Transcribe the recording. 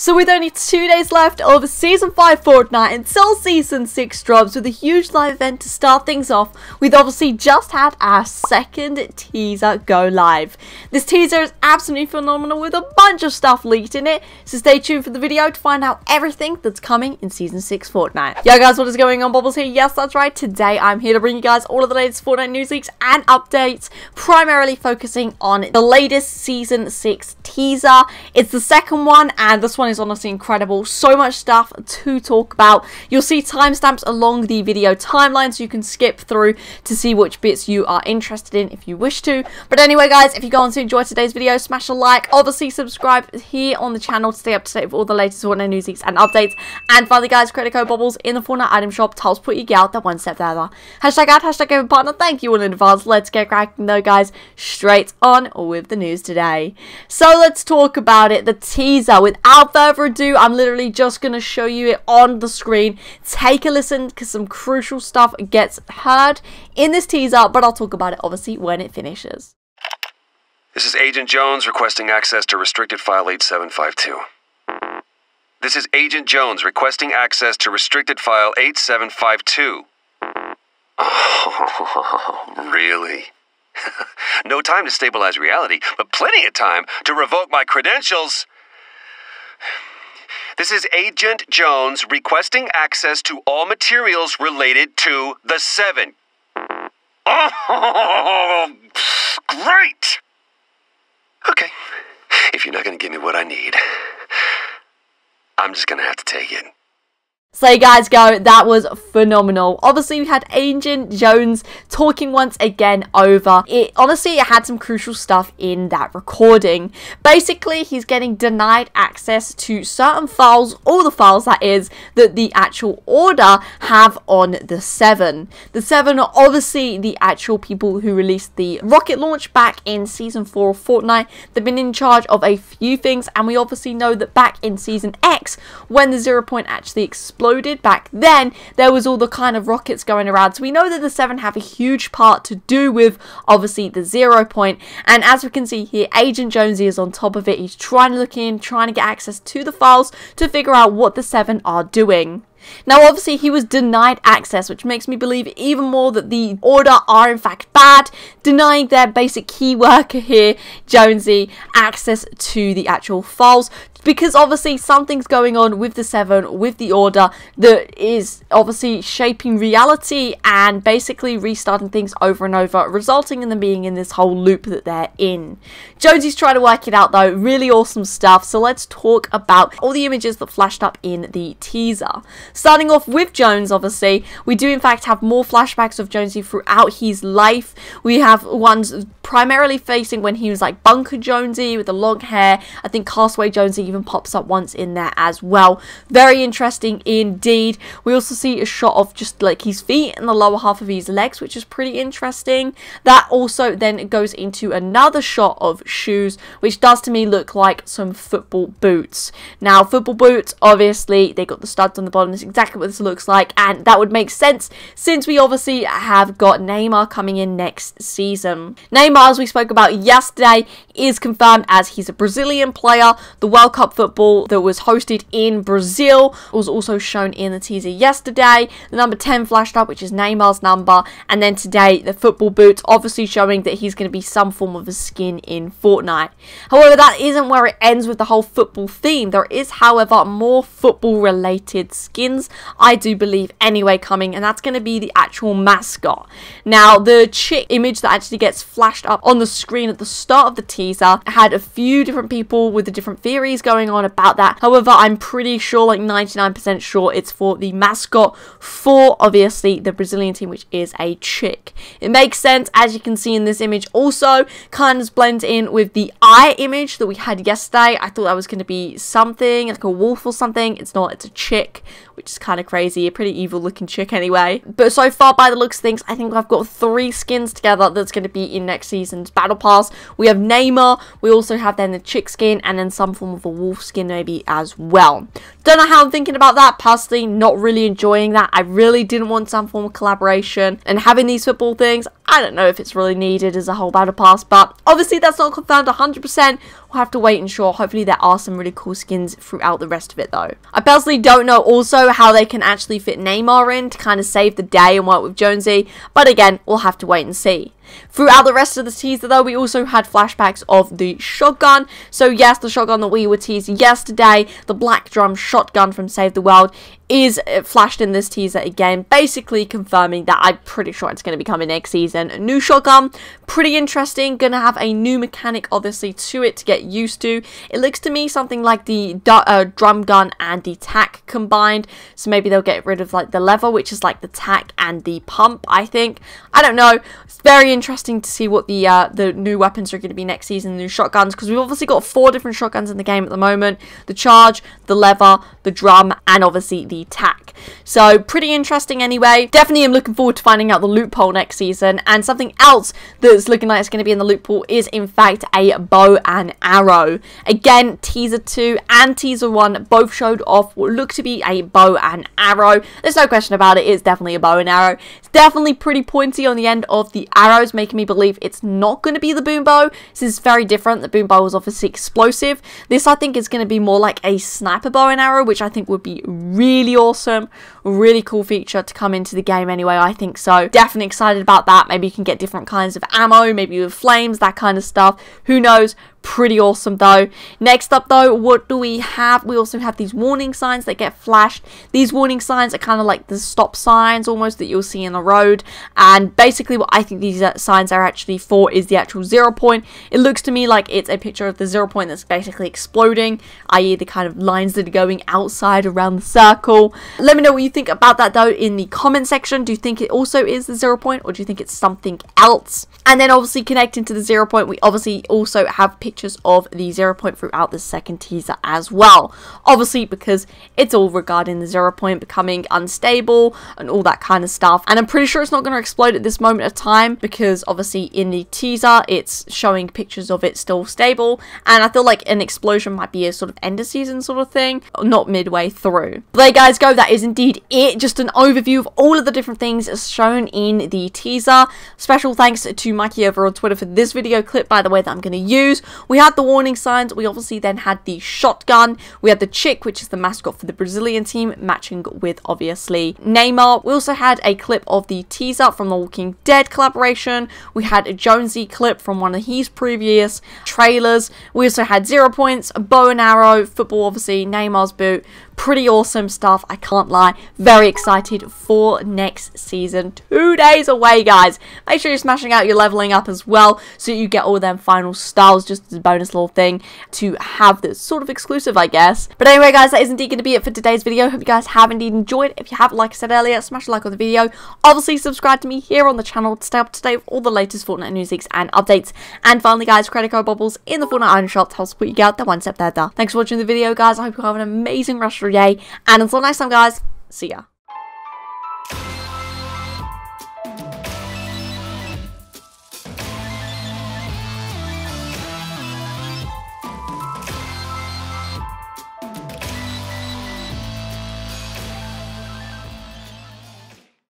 So with only 2 days left of Season 5 Fortnite until Season 6 drops with a huge live event to start things off, we've obviously just had our second teaser go live. This teaser is absolutely phenomenal with a bunch of stuff leaked in it, so stay tuned for the video to find out everything that's coming in Season 6 Fortnite. Yo guys, what is going on? Bobblez here. Yes, that's right. Today I'm here to bring you guys all of the latest Fortnite news leaks and updates, primarily focusing on the latest Season 6 teaser. It's the second one, and this one is honestly incredible. So much stuff to talk about. You'll see timestamps along the video timeline, so you can skip through to see which bits you are interested in if you wish to. But anyway guys, if you go on to enjoy today's video, smash a like, obviously subscribe here on the channel to stay up to date with all the latest Fortnite news leaks and updates. And finally guys, credit code Bobblez in the Fortnite item shop to help put your girl that one step further. Hashtag ad, hashtag game partner. Thank you all in advance. Let's get cracking though guys, straight on with the news today. So let's talk about it, the teaser. Without further ado, I'm literally just going to show you it on the screen. Take a listen because some crucial stuff gets heard in this teaser, but I'll talk about it obviously when it finishes. This is Agent Jones requesting access to restricted file 8752. This is Agent Jones requesting access to restricted file 8752. Oh, really? No time to stabilize reality, but plenty of time to revoke my credentials. This is Agent Jones requesting access to all materials related to The Seven. Oh, great! Okay, if you're not gonna give me what I need, I'm just gonna have to take it. So there you guys go, that was phenomenal. Obviously we had Agent Jones talking once again over it. Honestly, it had some crucial stuff in that recording. Basically, he's getting denied access to certain files, all the files that is, that the actual Order have on The Seven. The Seven are obviously the actual people who released the rocket launch back in Season 4 of Fortnite. They've been in charge of a few things, and we obviously know that back in Season X, when the Zero Point actually exploded, back then there was all the kind of rockets going around, so we know that the Seven have a huge part to do with obviously the Zero Point. And as we can see here, Agent Jonesy is on top of it. He's trying to look in, trying to get access to the files to figure out what the Seven are doing. Now obviously he was denied access, which makes me believe even more that the Order are in fact bad, denying their basic key worker here, Jonesy, access to the actual files, because obviously something's going on with the Seven, with the Order, that is obviously shaping reality and basically restarting things over and over, resulting in them being in this whole loop that they're in. Jonesy's trying to work it out though. Really awesome stuff. So let's talk about all the images that flashed up in the teaser. Starting off with Jones, obviously, we do in fact have more flashbacks of Jonesy throughout his life. We have ones primarily facing when he was like Bunker Jonesy with the long hair. I think Castaway Jonesy even pops up once in there as well. Very interesting indeed. We also see a shot of just like his feet and the lower half of his legs, which is pretty interesting. That also then goes into another shot of shoes, which does to me look like some football boots. Now football boots, obviously, they got the studs on the bottom. That's exactly what this looks like, and that would make sense since we obviously have got Neymar coming in next season. Neymar, as we spoke about yesterday, is confirmed as he's a Brazilian player. The World Cup football that was hosted in Brazil was also shown in the teaser yesterday. The number 10 flashed up, which is Neymar's number, and then today the football boots, obviously showing that he's going to be some form of a skin in Fortnite. However, that isn't where it ends with the whole football theme. There is, however, more football related skins, I do believe anyway, coming, and that's going to be the actual mascot. Now the chick image that actually gets flashed up on the screen at the start of the teaser had a few different people with the different theories going on about that. However, I'm pretty sure, like 99% sure, it's for the mascot for obviously the Brazilian team, which is a chick. It makes sense, as you can see in this image. Also kind of blends in with the eye image that we had yesterday. I thought that was going to be something like a wolf or something. It's not, it's a chick, which is kind of crazy. A pretty evil looking chick anyway. But so far, by the looks of things, I think I've got 3 skins together that's going to be in next season's Battle Pass. We have Neymar, we also have then the chick skin, and then some form of a wolfskin maybe as well. Don't know how I'm thinking about that. Personally, not really enjoying that. I really didn't want some form of collaboration. And having these football things, I don't know if it's really needed as a whole battle pass. But obviously that's not confirmed 100%. We'll have to wait and sure. Hopefully there are some really cool skins throughout the rest of it though. I personally don't know also how they can actually fit Neymar in to kind of save the day and work with Jonesy. But again, we'll have to wait and see. Throughout the rest of the teaser though, we also had flashbacks of the shotgun. So yes, the shotgun that we were teased yesterday, the black drum shotgun from Save the World, is flashed in this teaser again, basically confirming that I'm pretty sure it's going to be coming next season. A new shotgun, pretty interesting, gonna have a new mechanic obviously to it to get used to. It looks to me something like the drum gun and the tack combined, so maybe they'll get rid of like the lever, which is like the tack and the pump, I think. I don't know, it's very interesting to see what the new weapons are going to be next season, the new shotguns, because we've obviously got 4 different shotguns in the game at the moment, the charge, the lever, the drum, and obviously the tack. So pretty interesting anyway. Definitely am looking forward to finding out the loophole next season. And something else that's looking like it's going to be in the loophole is in fact a bow and arrow. Again, teaser 2 and teaser 1 both showed off what looked to be a bow and arrow. There's no question about it, it's definitely a bow and arrow. It's definitely pretty pointy on the end of the arrows, making me believe it's not going to be the boom bow. This is very different. The boom bow was obviously explosive. This I think is going to be more like a sniper bow and arrow, which I think would be really awesome, really cool feature to come into the game anyway, I think so. Definitely excited about that. Maybe you can get different kinds of ammo, maybe with flames, that kind of stuff, who knows. Pretty awesome though. Next up though, what do we have? We also have these warning signs that get flashed. These warning signs are kind of like the stop signs almost that you'll see in the road, and basically what I think these signs are actually for is the actual 0 point. It looks to me like it's a picture of the 0 point that's basically exploding, i.e. the kind of lines that are going outside around the circle. Let me know what you think about that though in the comment section. Do you think it also is the 0 point, or do you think it's something else? And then obviously connecting to the 0 point, we obviously also have pictures of the 0 point throughout the second teaser as well, obviously because it's all regarding the 0 point becoming unstable and all that kind of stuff. And I'm pretty sure it's not going to explode at this moment of time, because obviously in the teaser it's showing pictures of it still stable, and I feel like an explosion might be a sort of end of season sort of thing, not midway through. But there you guys go, that is indeed it, just an overview of all of the different things shown in the teaser. Special thanks to Mikey over on Twitter for this video clip, by the way, that I'm going to use. We had the warning signs, we obviously then had the shotgun, we had the chick, which is the mascot for the Brazilian team, matching with obviously Neymar. We also had a clip of the teaser from The Walking Dead collaboration, we had a Jonesy clip from one of his previous trailers, we also had 0 points, a bow and arrow, football obviously, Neymar's boot. Pretty awesome stuff, I can't lie. Very excited for next season. 2 days away, guys. Make sure you're smashing out your leveling up as well, so you get all them final styles, just as a bonus little thing to have that's sort of exclusive, I guess. But anyway, guys, that is indeed going to be it for today's video. Hope you guys have indeed enjoyed. If you have, like I said earlier, smash a like on the video. Obviously, subscribe to me here on the channel to stay up to date with all the latest Fortnite news, leaks, and updates. And finally, guys, credit code Bobblez in the Fortnite Iron Shop to help support you guys that one step further. Thanks for watching the video, guys. I hope you have an amazing rest of your day, and until next time, guys, see ya.